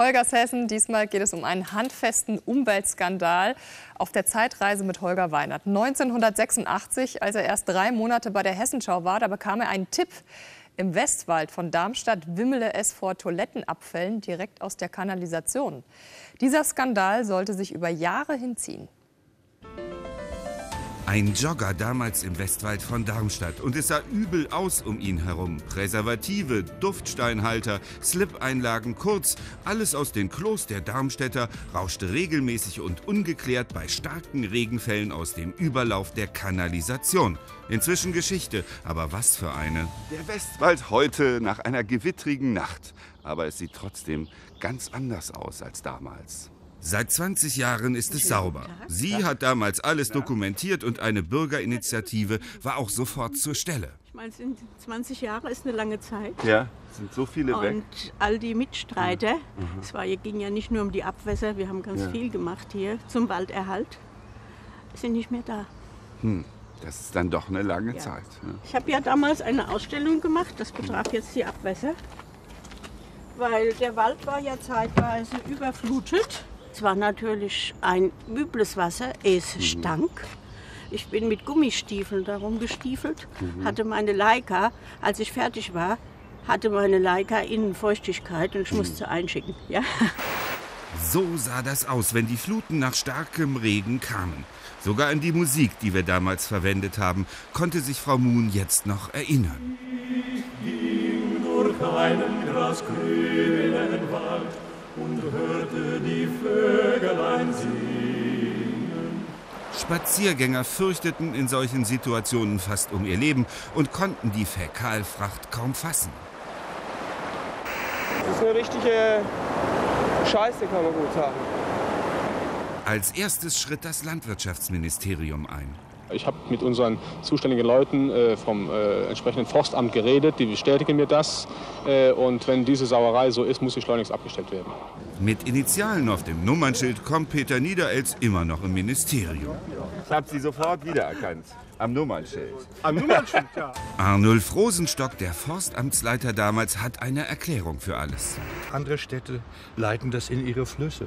Holgers Hessen. Diesmal geht es um einen handfesten Umweltskandal auf der Zeitreise mit Holger Weinert. 1986, als er erst 3 Monate bei der Hessenschau war, da bekam er einen Tipp. Im Westwald von Darmstadt wimmele es vor Toilettenabfällen direkt aus der Kanalisation. Dieser Skandal sollte sich über Jahre hinziehen. Ein Jogger damals im Westwald von Darmstadt, und es sah übel aus um ihn herum. Präservative, Duftsteinhalter, Slip-Einlagen, kurz, alles aus den Klos der Darmstädter rauschte regelmäßig und ungeklärt bei starken Regenfällen aus dem Überlauf der Kanalisation. Inzwischen Geschichte, aber was für eine. Der Westwald heute nach einer gewittrigen Nacht, aber es sieht trotzdem ganz anders aus als damals. Seit 20 Jahren ist es sauber. Sie hat damals alles dokumentiert und eine Bürgerinitiative war auch sofort zur Stelle. Ich meine, 20 Jahre ist eine lange Zeit. Ja, es sind so viele weg. Und all die Mitstreiter, es ging ja nicht nur um die Abwässer, wir haben ganz viel gemacht hier zum Walderhalt, sind nicht mehr da. Hm. Das ist dann doch eine lange Zeit. Ne? Ich habe ja damals eine Ausstellung gemacht, das betraf jetzt die Abwässer, weil der Wald war ja zeitweise überflutet. Es war natürlich ein übles Wasser, es stank. Ich bin mit Gummistiefeln darum gestiefelt, hatte meine Leica, als ich fertig war, hatte meine Leica innen Feuchtigkeit und ich musste einschicken. Ja. So sah das aus, wenn die Fluten nach starkem Regen kamen. Sogar an die Musik, die wir damals verwendet haben, konnte sich Frau Moon jetzt noch erinnern. Ich ging durch einen grasgrünen Wald und hörte die Vögelein singen. Spaziergänger fürchteten in solchen Situationen fast um ihr Leben und konnten die Fäkalfracht kaum fassen. Das ist eine richtige Scheiße, kann man gut sagen. Als erstes schritt das Landwirtschaftsministerium ein. Ich habe mit unseren zuständigen Leuten vom entsprechenden Forstamt geredet, die bestätigen mir das. Und wenn diese Sauerei so ist, muss sie schleunigst abgestellt werden. Mit Initialen auf dem Nummernschild kommt Peter Niederel immer noch im Ministerium. Ich habe sie sofort wiedererkannt. Am Nummernschild. Am Nummernschild, ja. Arnulf Rosenstock, der Forstamtsleiter damals, hat eine Erklärung für alles. Andere Städte leiten das in ihre Flüsse.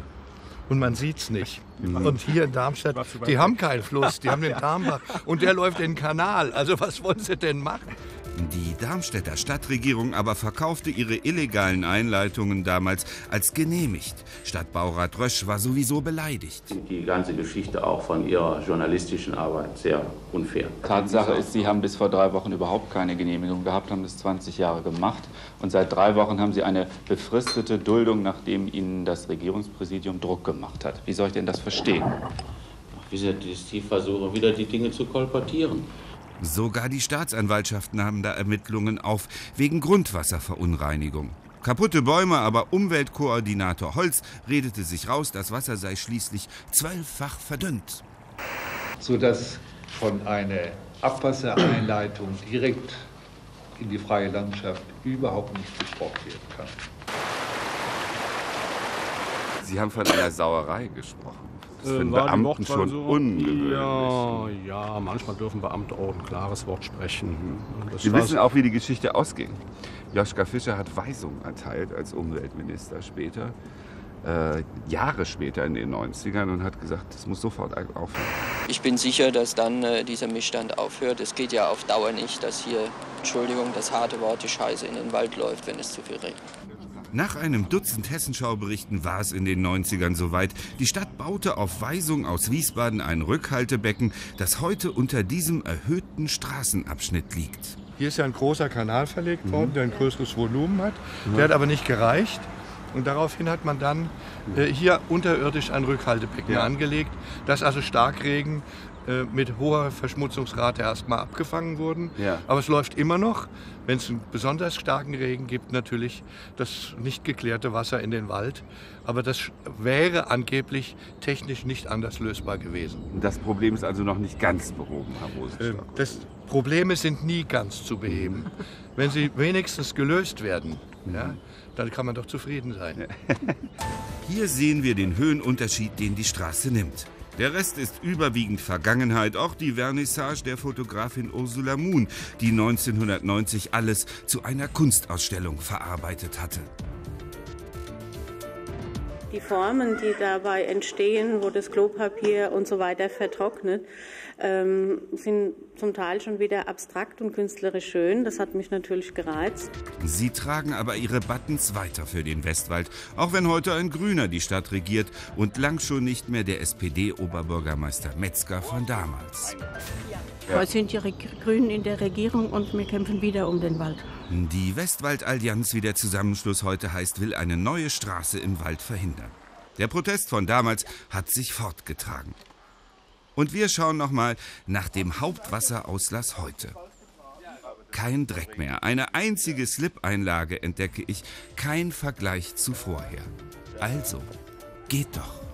Und man sieht's nicht. Und hier in Darmstadt, die haben keinen Fluss, die haben den Darmbach und der läuft in den Kanal. Also was wollen sie denn machen? Die Darmstädter Stadtregierung aber verkaufte ihre illegalen Einleitungen damals als genehmigt. Stadtbaurat Rösch war sowieso beleidigt. Die ganze Geschichte auch von ihrer journalistischen Arbeit sehr unfair. Tatsache ist, sie haben bis vor 3 Wochen überhaupt keine Genehmigung gehabt, haben das 20 Jahre gemacht. Und seit 3 Wochen haben sie eine befristete Duldung, nachdem ihnen das Regierungspräsidium Druck gemacht hat. Wie soll ich denn das verstehen? Wie sie die versuchen, wieder die Dinge zu kolportieren. Sogar die Staatsanwaltschaft nahm da Ermittlungen auf, wegen Grundwasserverunreinigung. Kaputte Bäume, aber Umweltkoordinator Holz redete sich raus, das Wasser sei schließlich 12-fach verdünnt. Sodass von einer Abwassereinleitung direkt in die freie Landschaft überhaupt nicht gesprochen werden kann. Sie haben von einer Sauerei gesprochen. Das ist für einen Beamten schon ungewöhnlich. Ja, manchmal dürfen Beamte auch ein klares Wort sprechen. Sie wissen auch, wie die Geschichte ausging. Joschka Fischer hat Weisungen erteilt als Umweltminister später, Jahre später in den 90ern, und hat gesagt, das muss sofort aufhören. Ich bin sicher, dass dann dieser Missstand aufhört. Es geht ja auf Dauer nicht, dass hier, Entschuldigung, das harte Wort, die Scheiße in den Wald läuft, wenn es zu viel regnet. Nach einem Dutzend Hessenschau-Berichten war es in den 90ern soweit. Die Stadt baute auf Weisung aus Wiesbaden ein Rückhaltebecken, das heute unter diesem erhöhten Straßenabschnitt liegt. Hier ist ja ein großer Kanal verlegt worden, der ein größeres Volumen hat. Der hat aber nicht gereicht. Und daraufhin hat man dann hier unterirdisch ein Rückhaltebecken angelegt, das also Starkregen mit hoher Verschmutzungsrate erstmal abgefangen wurden. Aber es läuft immer noch, wenn es einen besonders starken Regen gibt, natürlich das nicht geklärte Wasser in den Wald. Aber das wäre angeblich technisch nicht anders lösbar gewesen. Das Problem ist also noch nicht ganz behoben, Herr Rosenstock. Das Probleme sind nie ganz zu beheben. Wenn sie wenigstens gelöst werden, dann kann man doch zufrieden sein. Hier sehen wir den Höhenunterschied, den die Straße nimmt. Der Rest ist überwiegend Vergangenheit, auch die Vernissage der Fotografin Ursula Moon, die 1990 alles zu einer Kunstausstellung verarbeitet hatte. die Formen, die dabei entstehen, wo das Klopapier und so weiter vertrocknet, sind zum Teil schon wieder abstrakt und künstlerisch schön. Das hat mich natürlich gereizt. Sie tragen aber ihre Buttons weiter für den Westwald, auch wenn heute ein Grüner die Stadt regiert und lang schon nicht mehr der SPD-Oberbürgermeister Metzger von damals. Heute sind die Grünen in der Regierung und wir kämpfen wieder um den Wald. Die Westwald-Allianz, wie der Zusammenschluss heute heißt, will eine neue Straße im Wald verhindern. Der Protest von damals hat sich fortgetragen. Und wir schauen nochmal nach dem Hauptwasserauslass heute. Kein Dreck mehr, eine einzige Slip-Einlage entdecke ich, kein Vergleich zu vorher. Also, geht doch.